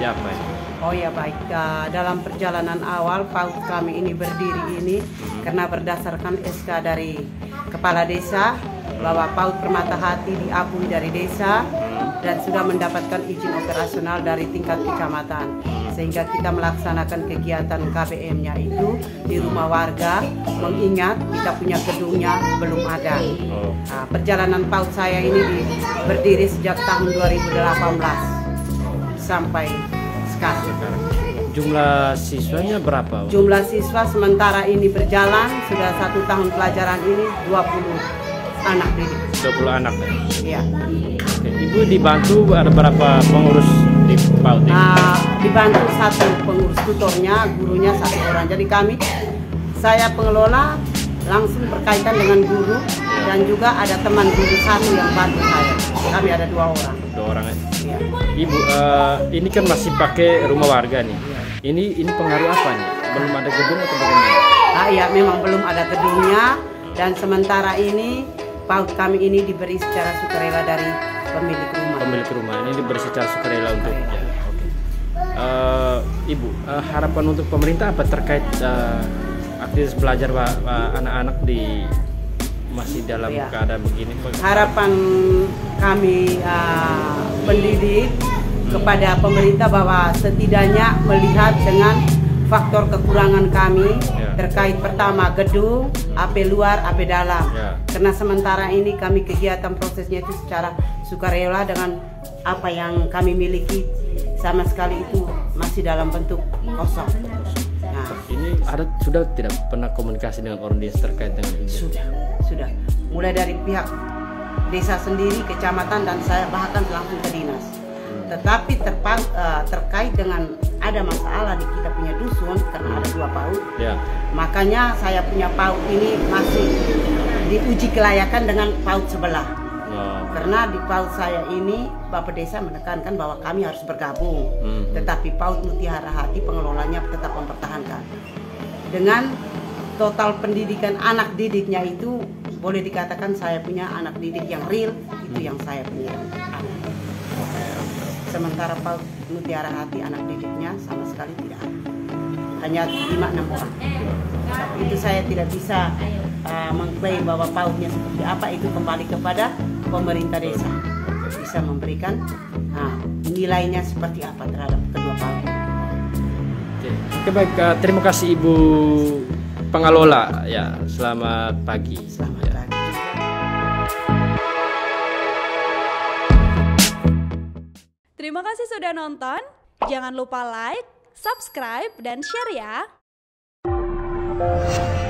seperti apa ya? Oh ya baik, dalam perjalanan awal PAUD kami ini berdiri ini karena berdasarkan SK dari Kepala Desa bahwa PAUD Permata Hati diakui dari desa dan sudah mendapatkan izin operasional dari tingkat kecamatan, sehingga kita melaksanakan kegiatan KBM-nya itu di rumah warga, mengingat kita punya gedungnya belum ada. Nah, perjalanan PAUD saya ini berdiri sejak tahun 2018 sampai sekarang. Jumlah siswanya berapa? Jumlah siswa sementara ini berjalan sudah 1 tahun pelajaran ini 20 anak didik. 20 anak ya? Iya. Oke, Ibu dibantu ada berapa pengurus di PAUD? Dibantu 1 pengurus tutornya, gurunya 1 orang. Jadi kami, saya pengelola langsung berkaitan dengan guru dan juga ada teman guru 1 yang bantu saya. Kami ada 2 orang. 2 orang ya? Iya. Ibu, ini kan masih pakai rumah warga nih. Ini pengaruh apa nih? Belum ada gedung atau bagaimana? Iya, memang belum ada gedungnya, dan sementara ini PAUD kami ini diberi secara sukarela dari pemilik rumah. Pemilik rumah ini diberi secara sukarela untuk ya. Oke. Ibu, harapan untuk pemerintah apa terkait aktivitas belajar anak-anak di masih dalam keadaan begini? Harapan kami pendidik kepada pemerintah bahwa setidaknya melihat dengan faktor kekurangan kami terkait pertama gedung, AP luar, AP dalam. Karena sementara ini kami kegiatan prosesnya itu secara sukarela dengan apa yang kami miliki sama sekali itu masih dalam bentuk kosong. Nah, ini ada sudah tidak pernah komunikasi dengan orang desa terkait dengan ini? Sudah. Mulai dari pihak desa sendiri, kecamatan, dan saya bahkan langsung ke dinas. Tetapi terkait dengan ada masalah di kita punya dusun karena ada 2 PAUD. Makanya saya punya PAUD ini masih diuji kelayakan dengan PAUD sebelah. Karena di PAUD saya ini Bapak Desa menekankan bahwa kami harus bergabung. Tetapi PAUD Mutiara Hati pengelolanya tetap mempertahankan. Dengan total pendidikan anak didiknya itu boleh dikatakan saya punya anak didik yang real, itu yang saya punya anak. Sementara PAUD Mutiara Hati anak didiknya sama sekali tidak ada, hanya 5-6 orang. Itu saya tidak bisa mengklaim bahwa PAUDnya seperti apa, itu kembali kepada pemerintah desa bisa memberikan nilainya seperti apa terhadap kedua PAUD. Oke, baik, terima kasih Ibu pengelola ya. Selamat pagi. Selamat pagi. Terima kasih sudah nonton. Jangan lupa like, subscribe, dan share ya.